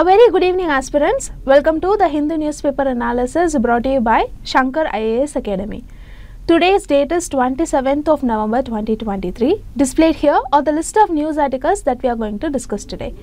A very good evening, aspirants. Welcome to the Hindu newspaper analysis brought to you by Shankar IAS Academy. Today's date is 27th of November 2023. Displayed here are the list of news articles that we are going to discuss today.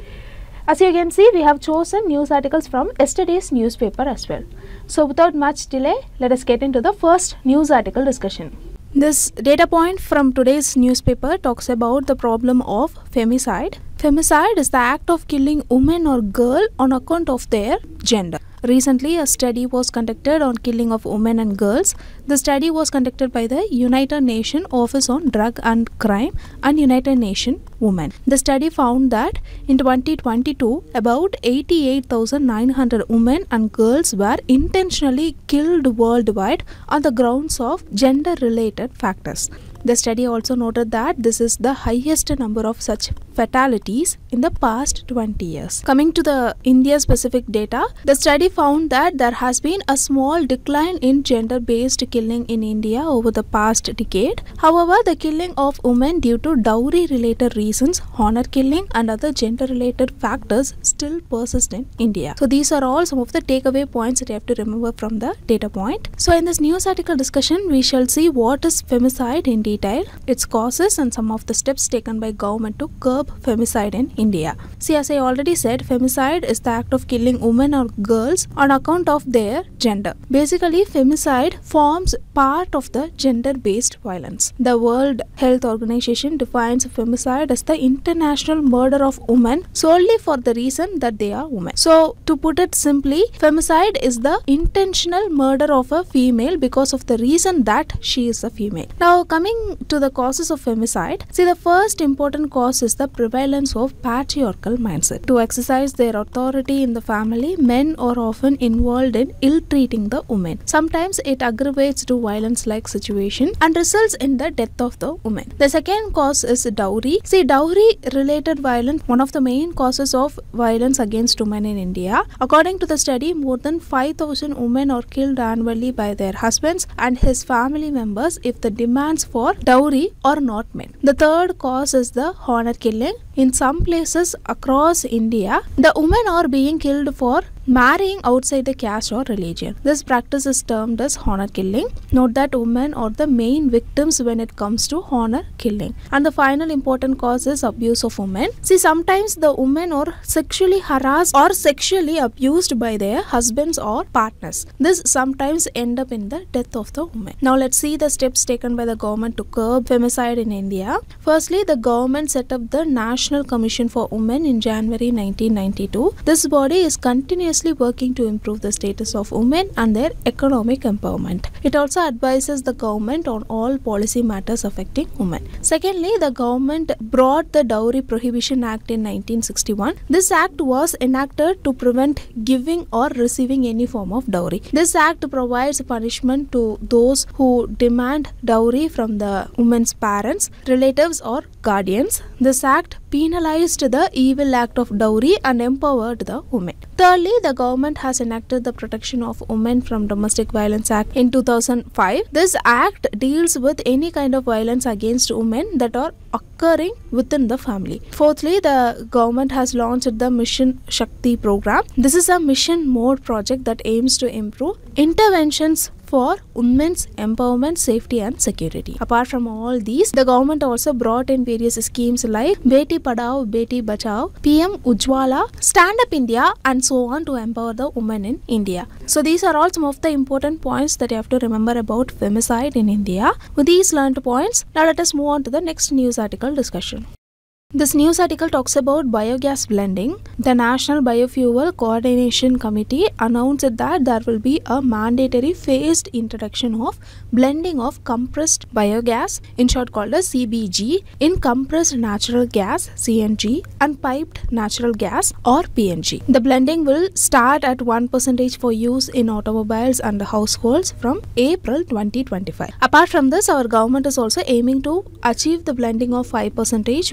As you can see, we have chosen news articles from yesterday's newspaper as well. So without much delay, let us get into the first news article discussion. This data point from today's newspaper talks about the problem of femicide. Femicide is the act of killing woman or girl on account of their gender. Recently, a study was conducted on killing of women and girls. The study was conducted by the United Nations Office on Drug and Crime and United Nations Women. The study found that in 2022, about 88,900 women and girls were intentionally killed worldwide on the grounds of gender-related factors. The study also noted that this is the highest number of such fatalities in the past 20 years. Coming to the India-specific data, the study found that there has been a small decline in gender-based killing in India over the past decade. However, the killing of women due to dowry-related reasons, honor killing and other gender-related factors still persist in India. So these are all some of the takeaway points that you have to remember from the data point. So in this news article discussion, we shall see what is femicide in India, detail, its causes and some of the steps taken by government to curb femicide in India. See, as I already said, femicide is the act of killing women or girls on account of their gender. Basically, femicide forms part of the gender-based violence. The World Health Organization defines femicide as the international murder of women solely for the reason that they are women. So, to put it simply, femicide is the intentional murder of a female because of the reason that she is a female. Now, coming to the causes of femicide, see, the first important cause is the prevalence of patriarchal mindset. To exercise their authority in the family, men are often involved in ill-treating the woman. Sometimes it aggravates to violence-like situation and results in the death of the woman. The second cause is dowry. See, dowry-related violence, one of the main causes of violence against women in India. According to the study, more than 5,000 women are killed annually by their husbands and his family members if the demands for dowry are not met. The third cause is the honor killing. In some places across India, the women are being killed for marrying outside the caste or religion. This practice is termed as honor killing. Note that women are the main victims when it comes to honor killing. And the final important cause is abuse of women. See, sometimes the women are sexually harassed or sexually abused by their husbands or partners. This sometimes end up in the death of the woman. Now let's see the steps taken by the government to curb femicide in India. Firstly, the government set up the National Commission for Women in January 1992. This body is continuously working to improve the status of women and their economic empowerment. It also advises the government on all policy matters affecting women. Secondly, the government brought the Dowry Prohibition Act in 1961. This act was enacted to prevent giving or receiving any form of dowry. This act provides punishment to those who demand dowry from the woman's parents, relatives or guardians. This act penalized the evil act of dowry and empowered the women. Thirdly, the government has enacted the Protection of Women from Domestic Violence Act in 2005. This act deals with any kind of violence against women that are occurring within the family. Fourthly, the government has launched the Mission Shakti program. This is a mission mode project that aims to improve interventions for women's empowerment, safety and security. Apart from all these, the government also brought in various schemes like Beti Padhao, Beti Bachao, PM Ujwala, Stand Up India and so on to empower the women in India. So these are all some of the important points that you have to remember about femicide in India. With these learned points, now let us move on to the next news article discussion. This news article talks about biogas blending. The National Biofuel Coordination Committee announced that there will be a mandatory phased introduction of blending of compressed biogas, in short called as CBG, in compressed natural gas, CNG, and piped natural gas or PNG. The blending will start at 1% for use in automobiles and households from April 2025. Apart from this, our government is also aiming to achieve the blending of 5%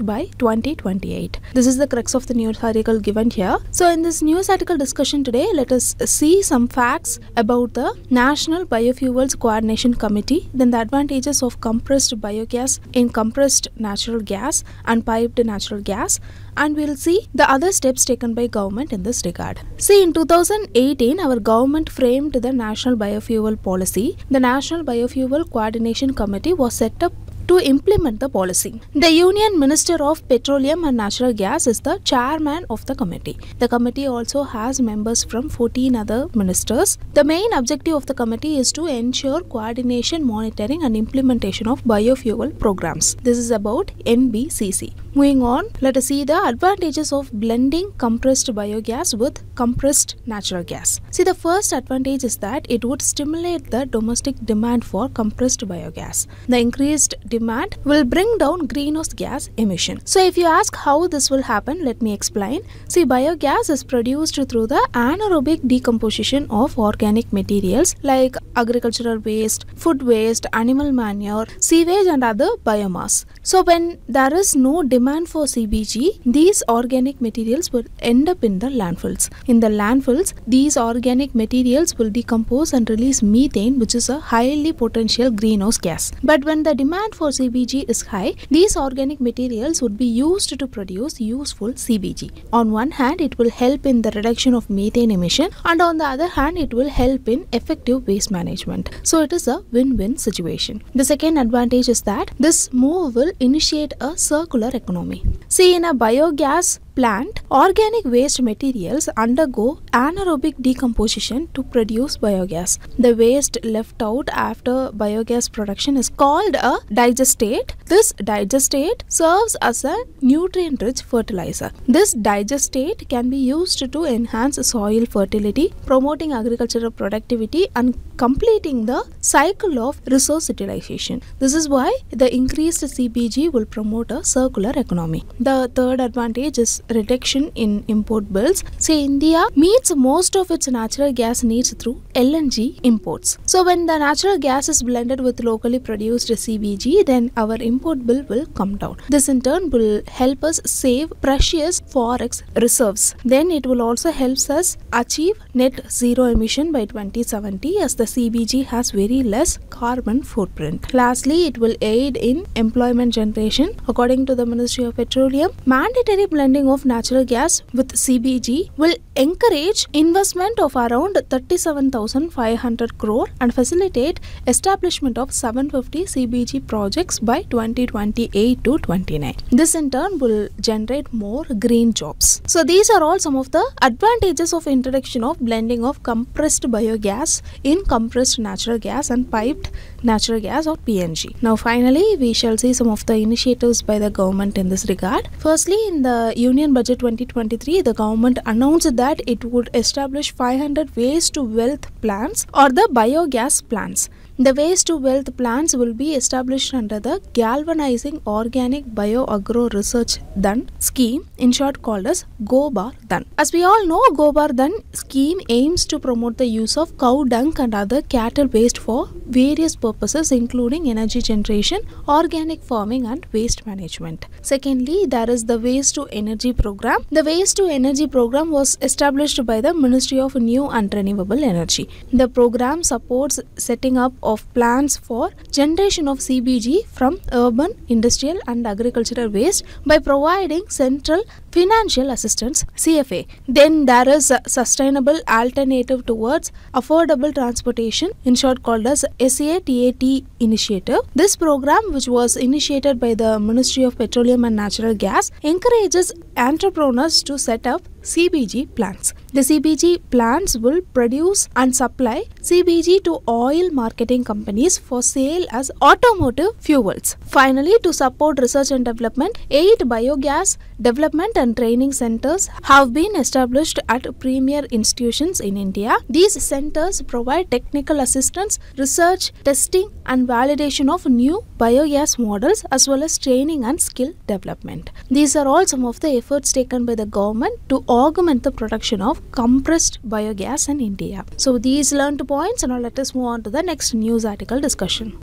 by 2025. 2028. This is the crux of the news article given here. So in this news article discussion today, let us see some facts about the National Biofuels Coordination Committee, then the advantages of compressed biogas in compressed natural gas and piped natural gas, and we'll see the other steps taken by government in this regard. See, in 2018, our government framed the National Biofuel Policy. The National Biofuel Coordination Committee was set up to implement the policy. The Union Minister of Petroleum and Natural Gas is the chairman of the committee. The committee also has members from 14 other ministers. The main objective of the committee is to ensure coordination, monitoring and implementation of biofuel programs. This is about NBCC. Moving on, let us see the advantages of blending compressed biogas with compressed natural gas. See, the first advantage is that it would stimulate the domestic demand for compressed biogas. The increased demand will bring down greenhouse gas emission. So if you ask how this will happen, let me explain. See, biogas is produced through the anaerobic decomposition of organic materials like agricultural waste, food waste, animal manure, sewage and other biomass. So when there is no demand for CBG, these organic materials will end up in the landfills. In the landfills, these organic materials will decompose and release methane, which is a highly potential greenhouse gas. But when the demand for CBG is high, these organic materials would be used to produce useful CBG. On one hand, it will help in the reduction of methane emission, and on the other hand, it will help in effective waste management. So it is a win-win situation. The second advantage is that this move will initiate a circular economy. See, in a biogas plant, organic waste materials undergo anaerobic decomposition to produce biogas. The waste left out after biogas production is called a digestate. This digestate serves as a nutrient-rich fertilizer. This digestate can be used to enhance soil fertility, promoting agricultural productivity and completing the cycle of resource utilization. This is why the increased CBG will promote a circular economy. The third advantage is reduction in import bills. See, India meets most of its natural gas needs through LNG imports. So when the natural gas is blended with locally produced CBG, then our import bill will come down. This in turn will help us save precious forex reserves. Then it will also help us achieve net zero emission by 2070, as the CBG has very less carbon footprint. Lastly, it will aid in employment generation. According to the Ministry of Petroleum, mandatory blending of natural gas with CBG will encourage investment of around 37,500 crore and facilitate establishment of 750 CBG projects by 2028 to 29. This in turn will generate more green jobs. So these are all some of the advantages of introduction of blending of compressed biogas in compressed natural gas and piped natural gas or PNG. Now finally, we shall see some of the initiatives by the government in this regard. Firstly, in the Union Budget 2023, the government announced that it would establish 500 waste to wealth plants or the biogas plants. The waste to wealth plants will be established under the Galvanizing Organic Bioagro Research Dhan Scheme, in short called as Gobar Dhan. As we all know, Gobar Dhan scheme aims to promote the use of cow dung and other cattle waste for various purposes including energy generation, organic farming and waste management. Secondly, there is the waste to energy program. The waste to energy program was established by the Ministry of New and Renewable Energy. The program supports setting up of plans for generation of CBG from urban, industrial and agricultural waste by providing central financial assistance CFA. Then there is a sustainable alternative towards affordable transportation, in short called as SATAT initiative. This program, which was initiated by the Ministry of Petroleum and Natural Gas, encourages entrepreneurs to set up CBG plants. The CBG plants will produce and supply CBG to oil marketing companies for sale as automotive fuels. Finally, to support research and development, 8 biogas development and training centers have been established at premier institutions in India. These centers provide technical assistance, research, testing and validation of new biogas models as well as training and skill development. These are all some of the efforts taken by the government to augment the production of compressed biogas in India. So these learned points, and now let us move on to the next news article discussion.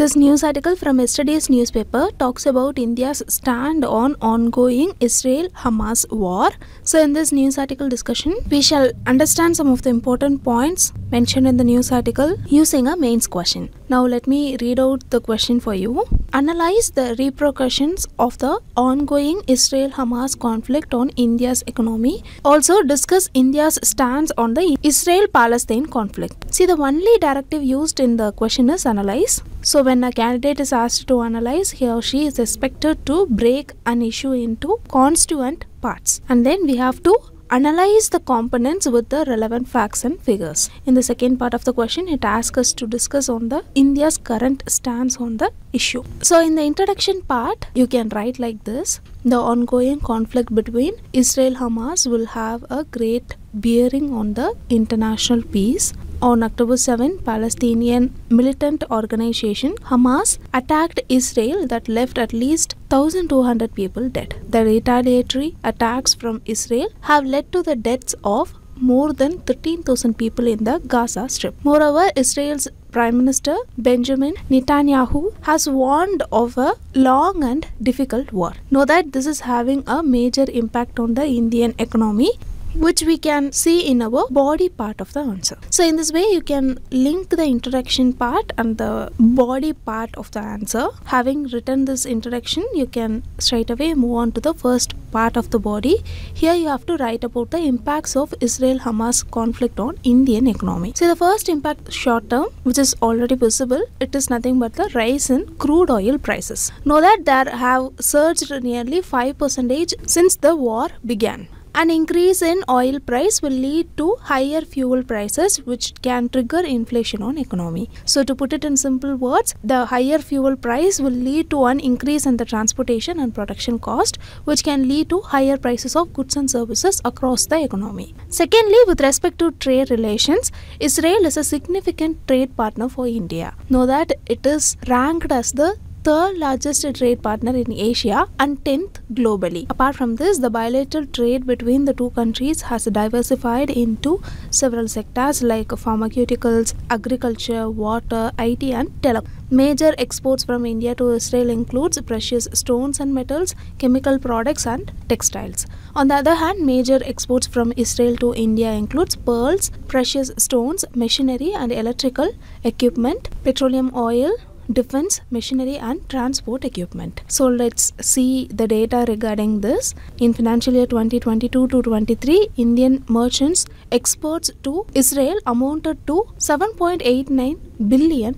This news article from yesterday's newspaper talks about India's stand on ongoing Israel-Hamas war. So in this news article discussion, we shall understand some of the important points mentioned in the news article using a mains question. Now let me read out the question for you. Analyze the repercussions of the ongoing Israel-Hamas conflict on India's economy. Also discuss India's stance on the Israel-Palestine conflict. See, the only directive used in the question is analyze. So when a candidate is asked to analyze, he or she is expected to break an issue into constituent parts. And then we have to analyze the components with the relevant facts and figures. In the second part of the question, it asks us to discuss on the India's current stance on the issue. So in the introduction part, you can write like this. The ongoing conflict between Israel-Hamas will have a great bearing on the international peace. On October 7, Palestinian militant organization Hamas attacked Israel that left at least 1,200 people dead. The retaliatory attacks from Israel have led to the deaths of more than 13,000 people in the Gaza Strip. Moreover, Israel's Prime Minister Benjamin Netanyahu has warned of a long and difficult war. Know that this is having a major impact on the Indian economy, which we can see in our body part of the answer. So in this way, you can link the introduction part and the body part of the answer. Having written this introduction, you can straight away move on to the first part of the body. Here you have to write about the impacts of Israel-Hamas conflict on Indian economy. So the first impact short term, which is already visible, it is nothing but the rise in crude oil prices. Know that there have surged nearly 5% since the war began. An increase in oil price will lead to higher fuel prices, which can trigger inflation on economy. So to put it in simple words, the higher fuel price will lead to an increase in the transportation and production cost, which can lead to higher prices of goods and services across the economy. Secondly, with respect to trade relations, Israel is a significant trade partner for India. Know that it is ranked as the third largest trade partner in Asia and 10th globally. Apart from this, the bilateral trade between the two countries has diversified into several sectors like pharmaceuticals, agriculture, water, IT and telecom. Major exports from India to Israel includes precious stones and metals, chemical products and textiles. On the other hand, major exports from Israel to India includes pearls, precious stones, machinery and electrical equipment, petroleum oil, defense, machinery and transport equipment. So let's see the data regarding this. In financial year 2022-23, Indian merchants exports to Israel amounted to $7.89 billion,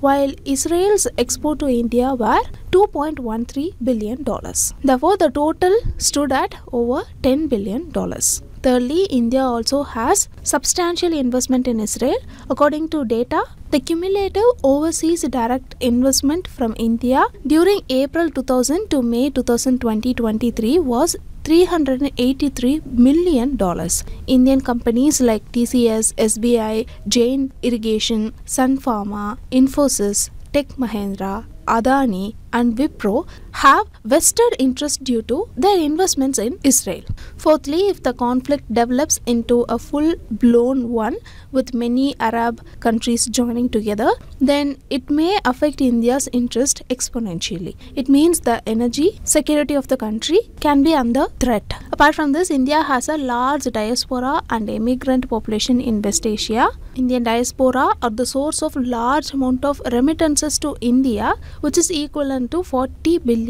while Israel's export to India were $2.13 billion. Therefore, the total stood at over $10 billion. Thirdly, India also has substantial investment in Israel. According to data, the cumulative overseas direct investment from India during April 2000 to May 2020-23 was $383 million. Indian companies like TCS, SBI, Jain Irrigation, Sun Pharma, Infosys, Tech Mahindra, Adani and Wipro have vested interest due to their investments in Israel. Fourthly, if the conflict develops into a full-blown one with many Arab countries joining together, then it may affect India's interest exponentially. It means the energy security of the country can be under threat. Apart from this, India has a large diaspora and immigrant population in West Asia. Indian diaspora are the source of large amount of remittances to India, which is equivalent to $40 billion.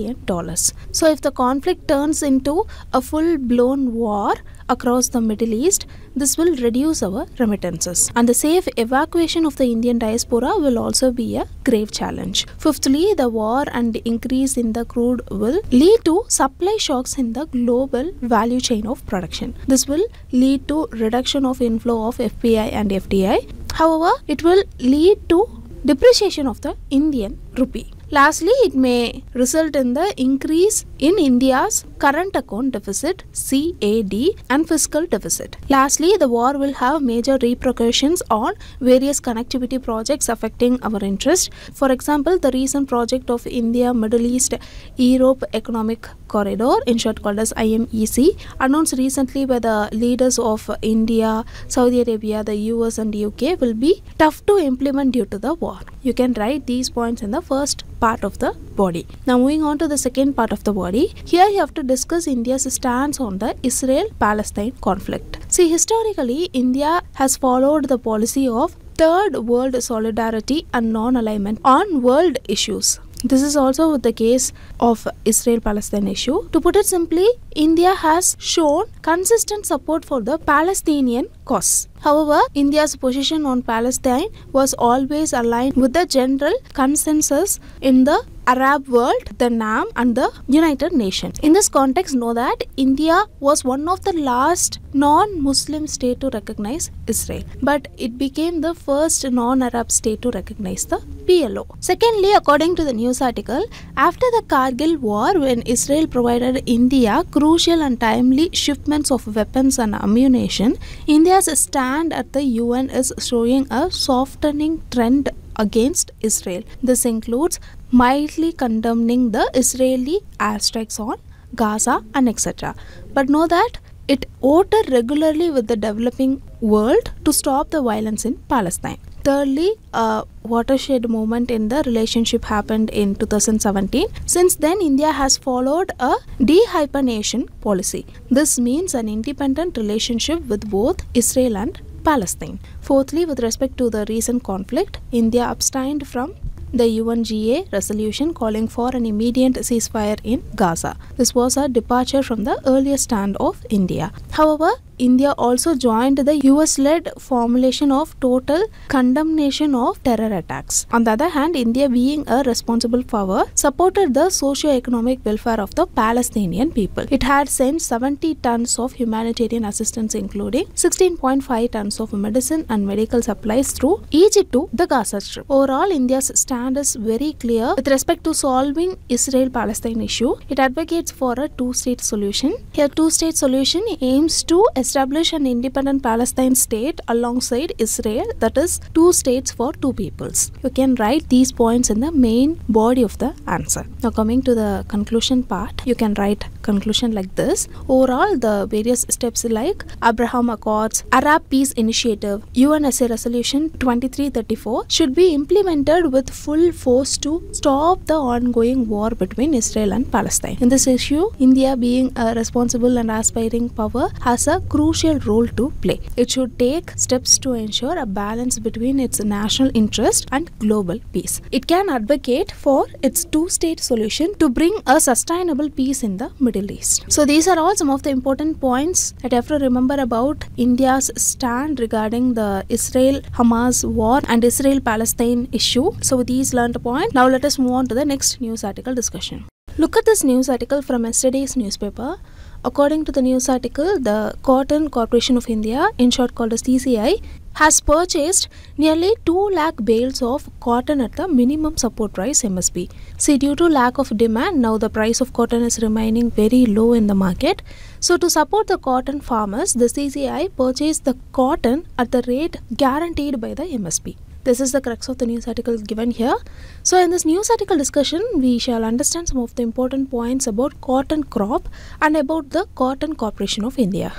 So if the conflict turns into a full-blown war across the Middle East, this will reduce our remittances, and the safe evacuation of the Indian diaspora will also be a grave challenge. Fifthly, the war and increase in the crude will lead to supply shocks in the global value chain of production. This will lead to reduction of inflow of FPI and FDI. However, it will lead to depreciation of the Indian rupee. Lastly, it may result in the increase in India's current account deficit (CAD) and fiscal deficit. Lastly, the war will have major repercussions on various connectivity projects affecting our interest. For example, the recent project of India Middle East Europe Economic Corridor, in short called as IMEC, announced recently by the leaders of India, Saudi Arabia, the US and UK, will be tough to implement due to the war. You can write these points in the first part of the body. Now moving on to the second part of the body, here you have to discuss India's stance on the Israel-Palestine conflict. See, historically, India has followed the policy of third world solidarity and non-alignment on world issues. This is also the case of Israel-Palestine issue. To put it simply, India has shown consistent support for the Palestinian cause. However, India's position on Palestine was always aligned with the general consensus in the Arab world, the NAM and the United Nations. In this context, know that India was one of the last non-Muslim state to recognize Israel, but it became the first non-Arab state to recognize the PLO. Secondly, according to the news article, after the Kargil war, when Israel provided India crucial and timely shipments of weapons and ammunition, India's stand at the UN is showing a softening trend against Israel. This includes mildly condemning the Israeli airstrikes on Gaza and etc. But know that it works regularly with the developing world to stop the violence in Palestine. Thirdly, a watershed moment in the relationship happened in 2017. Since then, India has followed a dehyphenation policy. This means an independent relationship with both Israel and Palestine. Fourthly, with respect to the recent conflict, India abstained from the UNGA resolution calling for an immediate ceasefire in Gaza. This was a departure from the earlier stand of India. However, India also joined the US-led formulation of total condemnation of terror attacks. On the other hand, India, being a responsible power, supported the socio-economic welfare of the Palestinian people. It had sent 70 tons of humanitarian assistance, including 16.5 tons of medicine and medical supplies through Egypt to the Gaza Strip. Overall, India's stand is very clear with respect to solving Israel-Palestine issue. It advocates for a two-state solution. Here, two-state solution aims to establish an independent Palestine state alongside Israel, that is, two states for two peoples. You can write these points in the main body of the answer. Now coming to the conclusion part, you can write conclusion like this. Overall, the various steps like Abraham Accords, Arab Peace Initiative, UNSA Resolution 2334 should be implemented with full force to stop the ongoing war between Israel and Palestine. In this issue, India, being a responsible and aspiring power, has a crucial role to play. It should take steps to ensure a balance between its national interest and global peace. It can advocate for its two-state solution to bring a sustainable peace in the Middle East. So these are all some of the important points that you have to remember about India's stand regarding the Israel-Hamas war and Israel-Palestine issue. So these learned points. Now let us move on to the next news article discussion. Look at this news article from yesterday's newspaper. According to the news article, the Cotton Corporation of India, in short called as CCI, has purchased nearly 2 lakh bales of cotton at the minimum support price MSP. See, due to lack of demand, now the price of cotton is remaining very low in the market. So to support the cotton farmers, the CCI purchased the cotton at the rate guaranteed by the MSP. This is the crux of the news article given here. So in this news article discussion, we shall understand some of the important points about cotton crop and about the Cotton Corporation of India.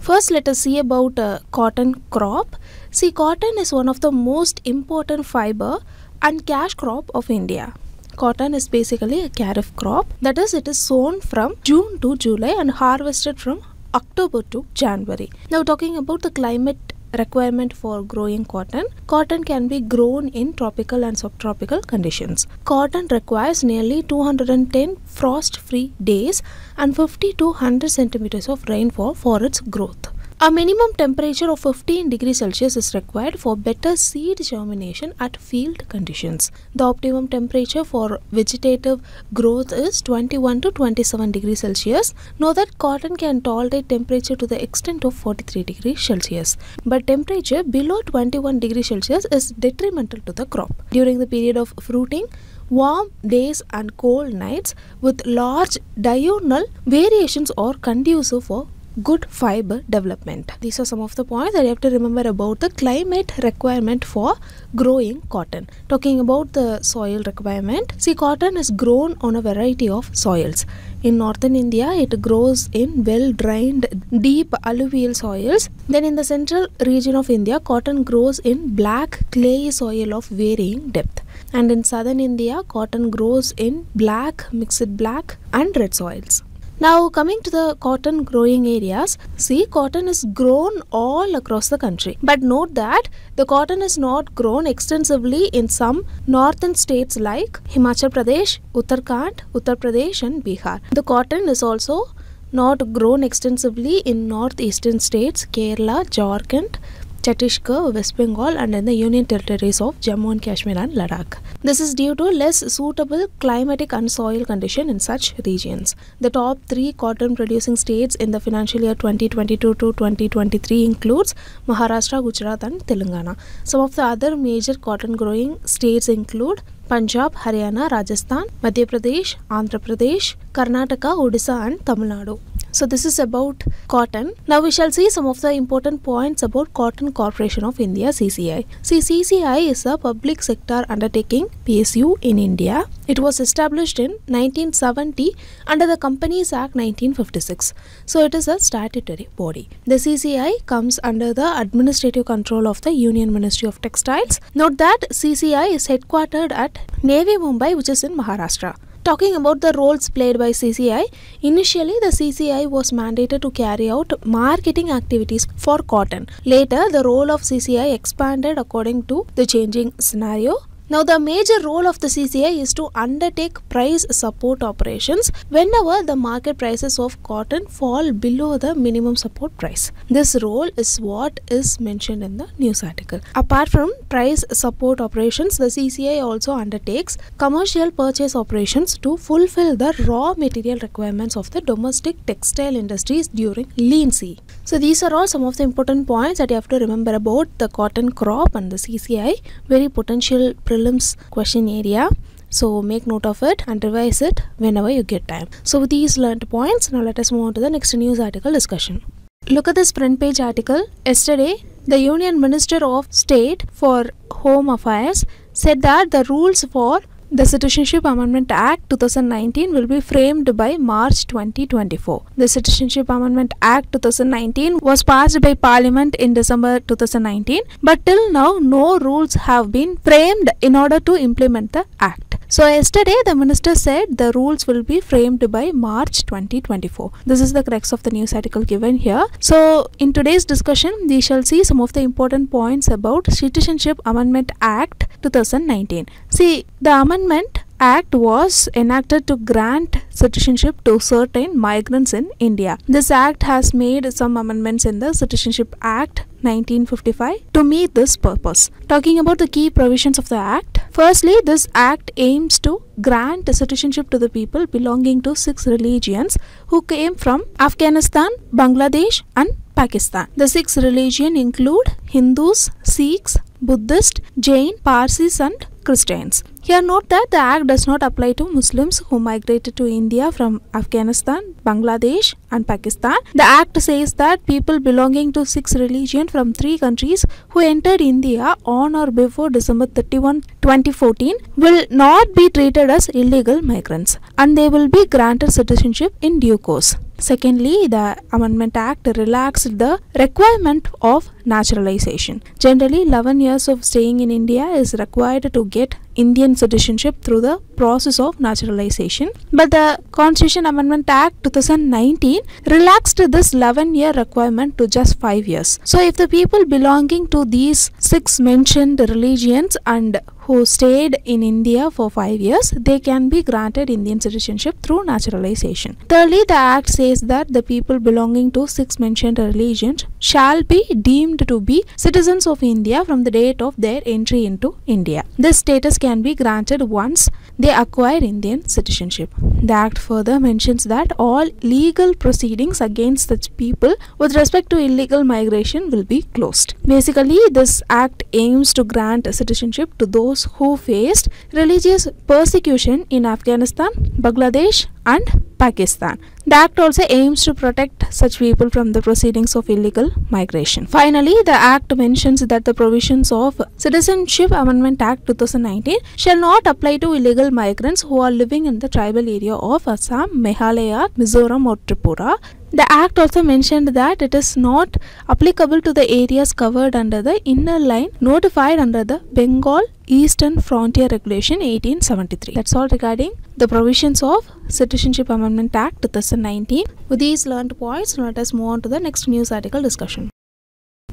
First, let us see about cotton crop. See, cotton is one of the most important fiber and cash crop of India. Cotton is basically a kharif crop. That is, it is sown from June to July and harvested from October to January. Now talking about the climate requirement for growing cotton. Cotton can be grown in tropical and subtropical conditions. Cotton requires nearly 210 frost-free days and 50 to 100 centimeters of rainfall for its growth. A minimum temperature of 15 degrees Celsius is required for better seed germination at field conditions. The optimum temperature for vegetative growth is 21 to 27 degrees Celsius. Note that cotton can tolerate temperature to the extent of 43 degrees Celsius, but temperature below 21 degrees Celsius is detrimental to the crop. During the period of fruiting, warm days and cold nights with large diurnal variations are conducive for good fiber development. These are some of the points that you have to remember about the climate requirement for growing cotton. Talking about the soil requirement, see, cotton is grown on a variety of soils. In northern India, it grows in well-drained, deep alluvial soils. Then in the central region of India, cotton grows in black clay soil of varying depth. And in southern India, cotton grows in black, mixed black and red soils. Now coming to the cotton growing areas, see, cotton is grown all across the country. But note that the cotton is not grown extensively in some northern states like Himachal Pradesh, Uttarakhand, Uttar Pradesh and Bihar. The cotton is also not grown extensively in northeastern states, Kerala, Jharkhand, Chhattisgarh, West Bengal and in the Union Territories of Jammu and Kashmir and Ladakh. This is due to less suitable climatic and soil condition in such regions. The top 3 cotton producing states in the financial year 2022 to 2023 includes Maharashtra, Gujarat and Telangana. Some of the other major cotton growing states include Punjab, Haryana, Rajasthan, Madhya Pradesh, Andhra Pradesh, Karnataka, Odisha and Tamil Nadu. So this is about cotton. Now we shall see some of the important points about Cotton Corporation of India CCI. See, CCI is a public sector undertaking PSU in India. It was established in 1970 under the Companies Act 1956. So it is a statutory body. The CCI comes under the administrative control of the Union Ministry of Textiles. Note that CCI is headquartered at Navi Mumbai, which is in Maharashtra. Talking about the roles played by CCI, initially the CCI was mandated to carry out marketing activities for cotton. Later, the role of CCI expanded according to the changing scenario. Now, the major role of the CCI is to undertake price support operations whenever the market prices of cotton fall below the minimum support price. This role is what is mentioned in the news article. Apart from price support operations, the CCI also undertakes commercial purchase operations to fulfill the raw material requirements of the domestic textile industries during lean season. So these are all some of the important points that you have to remember about the cotton crop and the CCI. Very potential prelims question area. So make note of it and revise it whenever you get time. So with these learnt points, now let us move on to the next news article discussion. Look at this front page article. Yesterday, the Union Minister of State for Home Affairs said that the rules for the Citizenship Amendment Act 2019 will be framed by March 2024. The Citizenship Amendment Act 2019 was passed by Parliament in December 2019, but till now no rules have been framed in order to implement the Act. So yesterday the Minister said the rules will be framed by March 2024. This is the crux of the news article given here. So in today's discussion, we shall see some of the important points about Citizenship Amendment Act 2019. See, the Amendment Act was enacted to grant citizenship to certain migrants in India. This act has made some amendments in the Citizenship Act 1955 to meet this purpose. Talking about the key provisions of the act, firstly, this act aims to grant citizenship to the people belonging to 6 religions who came from Afghanistan, Bangladesh and Pakistan. The 6 religions include Hindus, Sikhs, Buddhists, Jain, Parsis and Christians. Here note that the act does not apply to Muslims who migrated to India from Afghanistan, Bangladesh and Pakistan. The act says that people belonging to 6 religions from 3 countries who entered India on or before December 31, 2014 will not be treated as illegal migrants and they will be granted citizenship in due course. Secondly, the Amendment Act relaxed the requirement of naturalization. Generally, 11 years of staying in India is required to get Indian citizenship through the process of naturalization. But the Constitution Amendment Act 2019 relaxed this 11-year requirement to just 5 years. So if the people belonging to these 6 mentioned religions and who stayed in India for 5 years, they can be granted Indian citizenship through naturalization. Thirdly, the Act says that the people belonging to six mentioned religions shall be deemed to be citizens of India from the date of their entry into India. This status can be granted once they acquire Indian citizenship. The Act further mentions that all legal proceedings against such people with respect to illegal migration will be closed. Basically, this Act aims to grant citizenship to those who faced religious persecution in Afghanistan, Bangladesh, and Pakistan. The Act also aims to protect such people from the proceedings of illegal migration. Finally, the Act mentions that the provisions of Citizenship Amendment Act 2019 shall not apply to illegal migrants who are living in the tribal area of Assam, Meghalaya, Mizoram or Tripura. The Act also mentioned that it is not applicable to the areas covered under the inner line notified under the Bengal Eastern Frontier Regulation 1873. That's all regarding the provisions of Citizenship Amendment Act 2019. With these learned points, let us move on to the next news article discussion.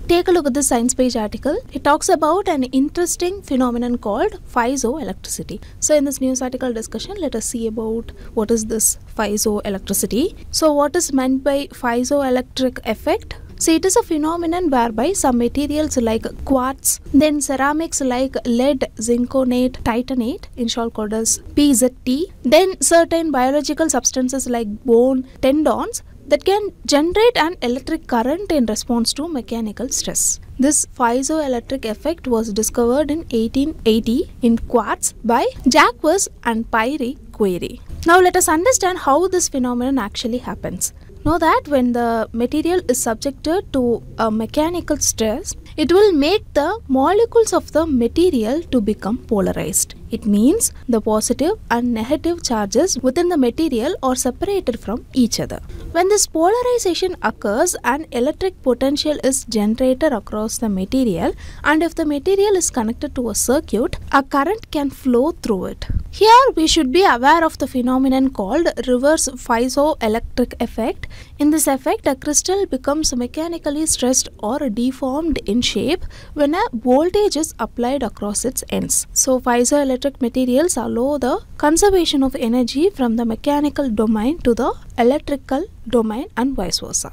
Take a look at the science page article. It talks about an interesting phenomenon called piezoelectricity. So in this news article discussion, let us see about what is this piezoelectricity. So what is meant by piezoelectric effect? So it is a phenomenon whereby some materials like quartz, then ceramics like lead, zinconate, titanate, in short called as PZT, then certain biological substances like bone, tendons, that can generate an electric current in response to mechanical stress. This piezoelectric effect was discovered in 1880 in quartz by Jacques and Pierre Curie. Now let us understand how this phenomenon actually happens. Know that when the material is subjected to a mechanical stress, it will make the molecules of the material to become polarized. It means the positive and negative charges within the material are separated from each other. When this polarization occurs, an electric potential is generated across the material, and if the material is connected to a circuit, a current can flow through it. Here we should be aware of the phenomenon called reverse piezoelectric effect. In this effect, a crystal becomes mechanically stressed or deformed in shape when a voltage is applied across its ends. So piezoelectric materials allow the conservation of energy from the mechanical domain to the electrical domain and vice versa.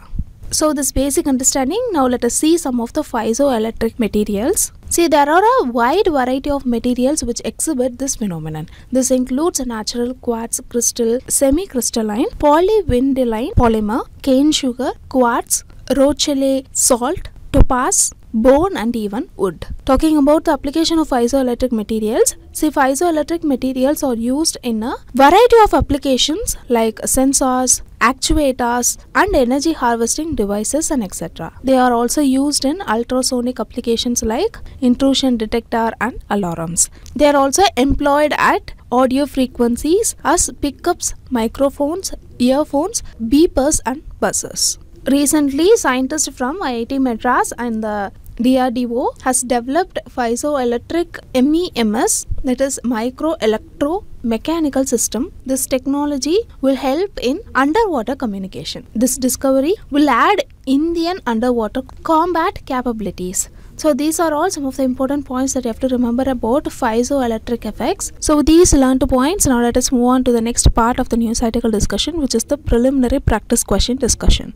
So this basic understanding, now let us see some of the piezoelectric materials. See, there are a wide variety of materials which exhibit this phenomenon. This includes natural quartz crystal, semi-crystalline, polyvindyline polymer, cane sugar, quartz, rochelle, salt, topaz, bone and even wood. Talking about the application of piezoelectric materials, see, piezoelectric materials are used in a variety of applications like sensors, actuators and energy harvesting devices and etc. They are also used in ultrasonic applications like intrusion detector and alarms. They are also employed at audio frequencies as pickups, microphones, earphones, beepers and buzzers. Recently, scientists from IIT Madras and the DRDO has developed piezoelectric MEMS, that is micro-electro-mechanical system. This technology will help in underwater communication. This discovery will add Indian underwater combat capabilities. So these are all some of the important points that you have to remember about piezoelectric effects. So with these learned points, now let us move on to the next part of the news article discussion, which is the preliminary practice question discussion.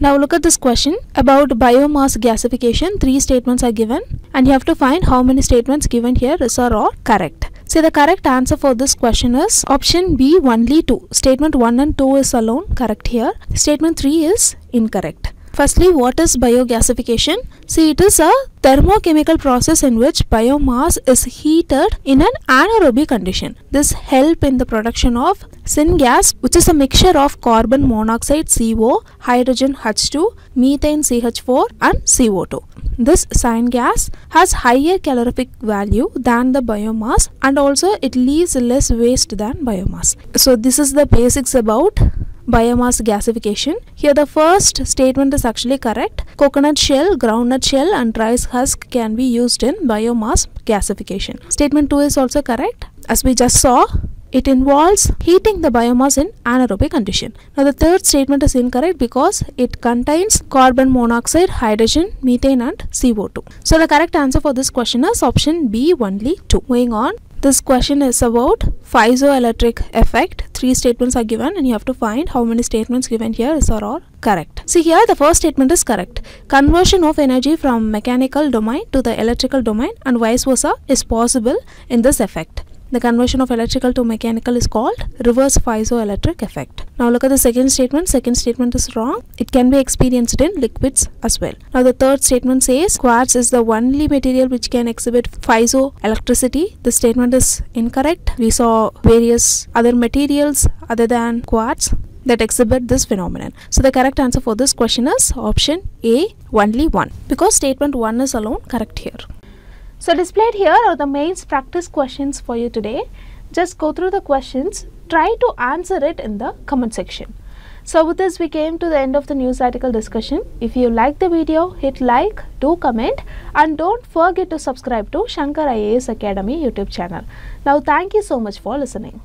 Now look at this question about biomass gasification. Three statements are given and you have to find how many statements given here is or are correct. So the correct answer for this question is option B, only 2. Statement 1 and 2 is alone correct here. Statement 3 is incorrect. Firstly, what is biogasification? See, it is a thermochemical process in which biomass is heated in an anaerobic condition. This helps in the production of syngas, which is a mixture of carbon monoxide CO, hydrogen H2, methane CH4 and CO2. This syngas has higher calorific value than the biomass and also it leaves less waste than biomass. So this is the basics about biomass gasification. Here the first statement is actually correct. Coconut shell, groundnut shell and rice husk can be used in biomass gasification. Statement 2 is also correct. As we just saw, It involves heating the biomass in anaerobic condition. Now the third statement is incorrect because it contains carbon monoxide, hydrogen, methane and CO2. So the correct answer for this question is option B, only 2. Moving on. This question is about piezoelectric effect. 3 statements are given and you have to find how many statements given here is or are correct. See here, the first statement is correct. Conversion of energy from mechanical domain to the electrical domain and vice versa is possible in this effect. The conversion of electrical to mechanical is called reverse piezoelectric effect. Now look at the second statement. Second statement is wrong. It can be experienced in liquids as well. Now the third statement says quartz is the only material which can exhibit piezoelectricity. The statement is incorrect. We saw various other materials other than quartz that exhibit this phenomenon. So the correct answer for this question is option A, only 1, because statement 1 is alone correct here. So displayed here are the mains practice questions for you today. Just go through the questions, try to answer it in the comment section. So with this we came to the end of the news article discussion. If you like the video, hit like, do comment and don't forget to subscribe to Shankar IAS Academy YouTube channel. Now thank you so much for listening.